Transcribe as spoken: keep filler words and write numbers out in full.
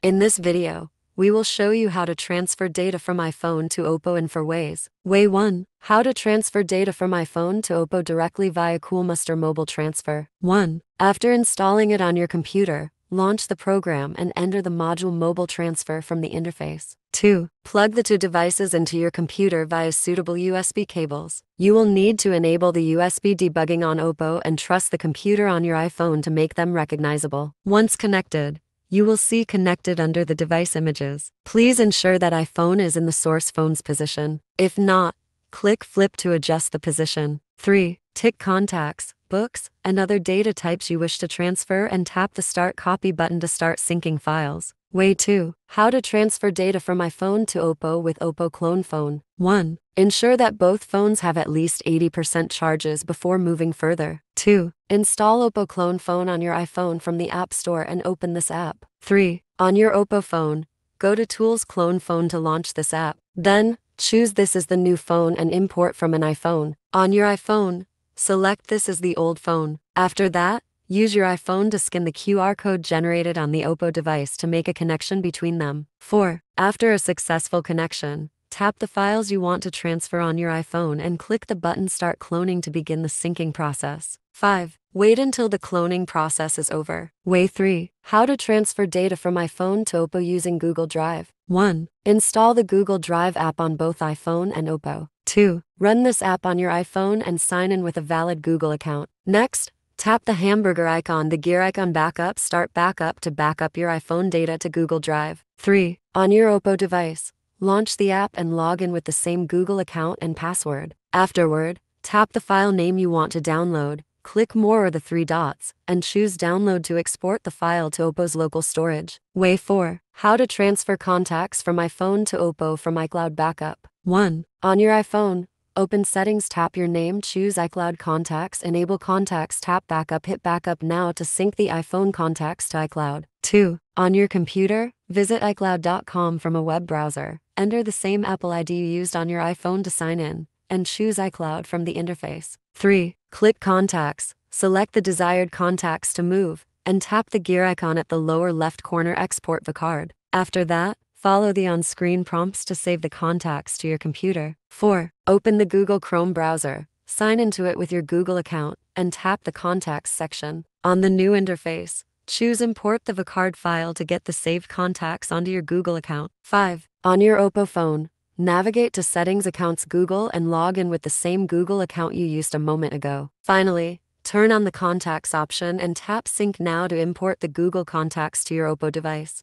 In this video, we will show you how to transfer data from iPhone to OPPO in four ways. Way one. How to transfer data from iPhone to OPPO directly via Coolmuster Mobile Transfer. one. After installing it on your computer, launch the program and enter the module Mobile Transfer from the interface. two. Plug the two devices into your computer via suitable U S B cables. You will need to enable the U S B debugging on OPPO and trust the computer on your iPhone to make them recognizable. Once connected, you will see connected under the device images. Please ensure that iPhone is in the source phone's position. If not, click flip to adjust the position. three. Tick contacts, books, and other data types you wish to transfer and tap the Start Copy button to start syncing files. Way two. How to transfer data from iPhone to OPPO with OPPO Clone Phone. one. Ensure that both phones have at least eighty percent charges before moving further. two. Install OPPO Clone Phone on your iPhone from the App Store and open this app. three. On your OPPO phone, go to Tools Clone Phone to launch this app. Then, choose this as the new phone and import from an iPhone. On your iPhone, select this as the old phone. After that, use your iPhone to scan the Q R code generated on the OPPO device to make a connection between them. four. After a successful connection, tap the files you want to transfer on your iPhone and click the button Start Cloning to begin the syncing process. five. Wait until the cloning process is over. Way three. How to transfer data from iPhone to OPPO using Google Drive. one. Install the Google Drive app on both iPhone and OPPO. two. Run this app on your iPhone and sign in with a valid Google account. Next, tap the hamburger icon, the gear icon backup, start backup to back up your iPhone data to Google Drive. three. On your OPPO device, launch the app and log in with the same Google account and password. Afterward, tap the file name you want to download, click more or the three dots, and choose download to export the file to OPPO's local storage. Way four. How to transfer contacts from iPhone to OPPO from iCloud backup. one. On your iPhone, open Settings, tap your name, choose iCloud Contacts, enable Contacts, tap Backup, hit Backup now to sync the iPhone contacts to iCloud. two. On your computer, visit iCloud dot com from a web browser, enter the same Apple I D you used on your iPhone to sign in, and choose iCloud from the interface. three. Click Contacts, select the desired contacts to move, and tap the gear icon at the lower left corner, export vCard. After that, follow the on-screen prompts to save the contacts to your computer. four. Open the Google Chrome browser, sign into it with your Google account, and tap the Contacts section. On the new interface, choose Import the vCard file to get the saved contacts onto your Google account. five. On your OPPO phone, navigate to Settings, Accounts, Google, and log in with the same Google account you used a moment ago. Finally, turn on the Contacts option and tap Sync Now to import the Google Contacts to your OPPO device.